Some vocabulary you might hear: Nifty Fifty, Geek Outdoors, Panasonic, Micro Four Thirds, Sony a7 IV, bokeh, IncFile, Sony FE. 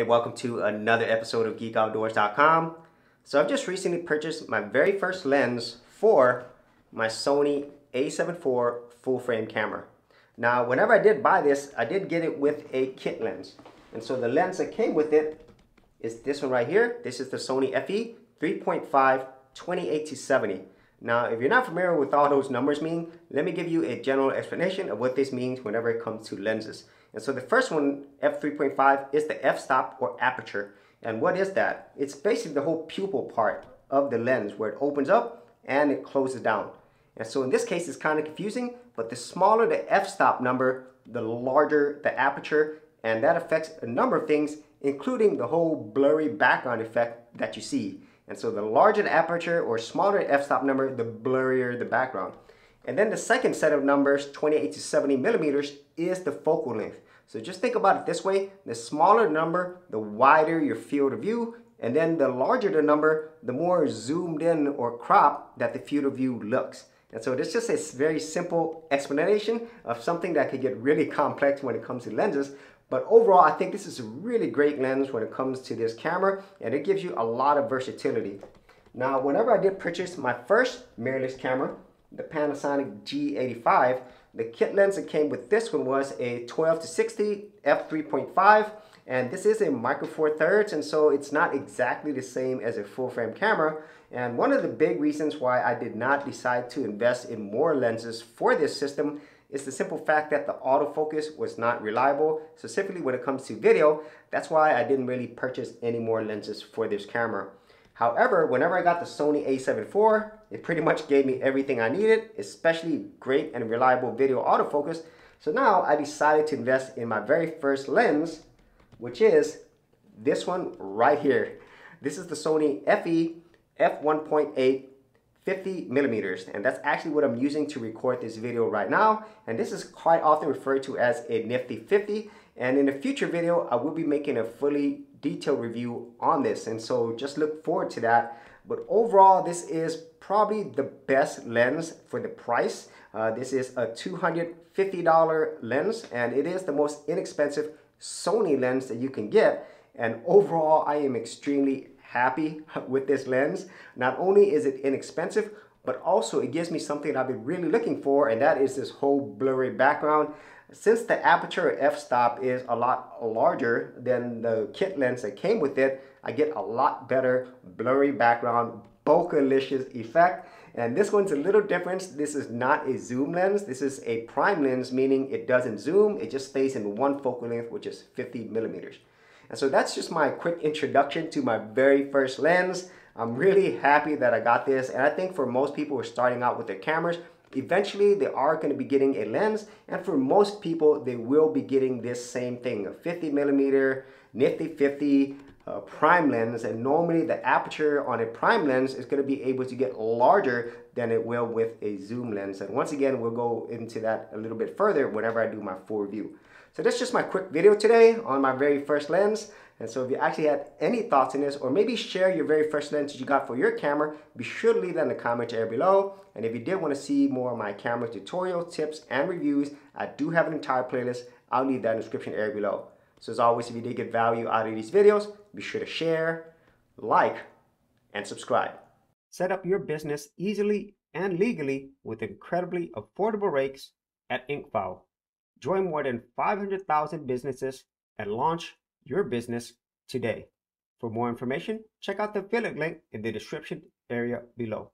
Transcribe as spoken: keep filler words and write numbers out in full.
Hey, welcome to another episode of geek outdoors dot com. So I've just recently purchased my very first lens for my Sony a seven four full-frame camera. Now, whenever I did buy this, I did get it with a kit lens. And so the lens that came with it is this one right here. This is the Sony F E three point five twenty eight to seventy. Now, if you're not familiar with all those numbers mean, let me give you a general explanation of what this means whenever it comes to lenses. And so the first one, f three point five, is the f-stop or aperture. And what is that? It's basically the whole pupil part of the lens where it opens up and it closes down. And so in this case, it's kind of confusing, but the smaller the f-stop number, the larger the aperture, and that affects a number of things, including the whole blurry background effect that you see. And so the larger the aperture or smaller the f-stop number, the blurrier the background. And then the second set of numbers, twenty eight to seventy millimeters, is the focal length. So just think about it this way. The smaller number, the wider your field of view. And then the larger the number, the more zoomed in or cropped that the field of view looks. And so it's just a very simple explanation of something that could get really complex when it comes to lenses. But overall, I think this is a really great lens when it comes to this camera, and it gives you a lot of versatility. Now, whenever I did purchase my first mirrorless camera, the Panasonic G eighty-five, the kit lens that came with this one was a twelve to sixty f three point five, and this is a Micro Four Thirds, and so it's not exactly the same as a full frame camera. And one of the big reasons why I did not decide to invest in more lenses for this system is the simple fact that the autofocus was not reliable, specifically when it comes to video. That's why I didn't really purchase any more lenses for this camera. However, whenever I got the Sony a seven four, it pretty much gave me everything I needed, especially great and reliable video autofocus. So now I decided to invest in my very first lens, which is this one right here. This is the Sony F E f one point eight fifty millimeters, and that's actually what I'm using to record this video right now. And this is quite often referred to as a nifty fifty. And in a future video, I will be making a fully detailed review on this, and so just look forward to that. But overall, this is probably the best lens for the price. Uh, this is a two hundred fifty dollar lens, and it is the most inexpensive Sony lens that you can get. And overall, I am extremely happy with this lens. Not only is it inexpensive, but also it gives me something that I've been really looking for, and that is this whole blurry background. Since the aperture f-stop is a lot larger than the kit lens that came with it, I get a lot better blurry background, bokeh-licious effect. And this one's a little different. This is not a zoom lens. This is a prime lens, meaning it doesn't zoom. It just stays in one focal length, which is fifty millimeters. And so that's just my quick introduction to my very first lens. I'm really happy that I got this, and I think for most people who are starting out with their cameras, eventually they are going to be getting a lens, and for most people they will be getting this same thing, a fifty millimeter nifty fifty uh, prime lens. And normally the aperture on a prime lens is going to be able to get larger than it will with a zoom lens, and once again we'll go into that a little bit further whenever I do my full review. So that's just my quick video today on my very first lens. And so if you actually had any thoughts on this, or maybe share your very first lens that you got for your camera, be sure to leave that in the comment area below. And if you did want to see more of my camera tutorial, tips, and reviews, I do have an entire playlist. I'll leave that in the description area below. So as always, if you did get value out of these videos, be sure to share, like, and subscribe. Set up your business easily and legally with incredibly affordable rates at IncFile. Join more than five hundred thousand businesses and launch your business today. For more information, check out the affiliate link in the description area below.